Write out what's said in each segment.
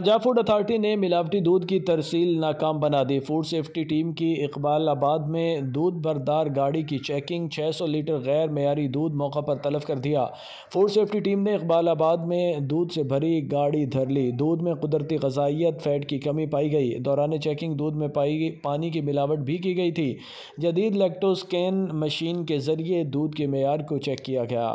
Punjab food authority ने मिलावटी दूध की तरसील नाकाम बना दी। फूड सेफ्टी टीम की इकबालाबाद में दूध बरदार गाड़ी की चेकिंग, 600 लीटर गैर मयारी दूध मौका पर तलब कर दिया। फूड सेफ्टी टीम ने इकबालाबाद में दूध से भरी गाड़ी धर ली। दूध में कुदरती गजाइत फैट की कमी पाई गई। दौरान चेकिंग दूध में पाई पानी की मिलावट भी की गई थी। जदीद लैक्टोस्कैन मशीन के ज़रिए दूध के मयार को चेक किया गया।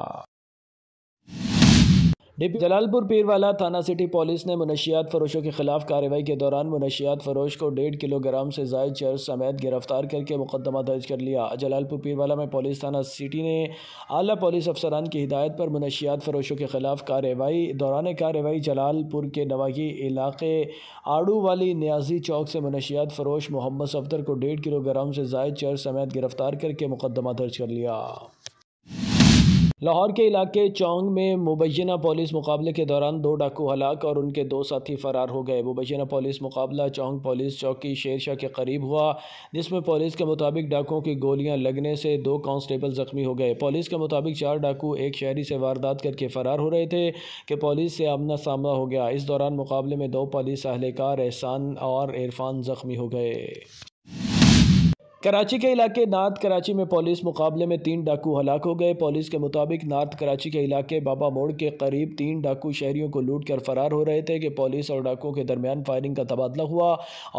जलालपुर पीरवाला थाना सिटी पुलिस ने मुनशियात फरोशों के खिलाफ कार्रवाई के दौरान मुनशियात फरोश को 1.5 किलोग्राम से जायद चरस समेत गिरफ्तार करके मुकदमा दर्ज कर लिया। जलालपुर पीरवाला में पुलिस थाना सिटी ने आला पुलिस अफसरान की हिदायत पर मुनशियात फरोशों के खिलाफ कार्रवाई दौरान कार्रवाई जलालपुर के नवाही इलाके आड़ू वाली न्याजी चौक से मुनशियात फरोश मोहम्मद सफदर को 1.5 किलोग्राम से जायद चरस समेत गिरफ्तार करके मुकदमा दर्ज कर लिया। लाहौर के इलाके चौंग में मुबैना पुलिस मुकाबले के दौरान 2 डाकू हलाक और उनके 2 साथी फ़रार हो गए। मुबैना पुलिस मुकाबला चौंग पुलिस चौकी शेरशाह के करीब हुआ, जिसमें पुलिस के मुताबिक डाकुओं की गोलियां लगने से 2 कांस्टेबल ज़ख्मी हो गए। पुलिस के मुताबिक 4 डाकू एक शहरी से वारदात करके फ़रार हो रहे थे कि पुलिस से आमना सामना हो गया। इस दौरान मुकाबले में 2 पुलिस अहलकार एहसान और इरफान ज़ख्मी हो गए। कराची के इलाके नार्थ कराची में पुलिस मुकाबले में 3 डाकू हलाक हो गए। पुलिस के मुताबिक नार्थ कराची के इलाके बाबा मोड़ के करीब 3 डाकू शहरियों को लूट कर फरार हो रहे थे कि पुलिस और डाकुओं के दरमियान फायरिंग का तबादला हुआ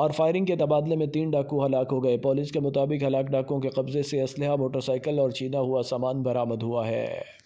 और फायरिंग के तबादले में 3 डाकू हलाक हो गए। पुलिस के मुताबिक हलाक डाकुओं के कब्जे से असलहा, मोटरसाइकिल और छीना हुआ सामान बरामद हुआ है।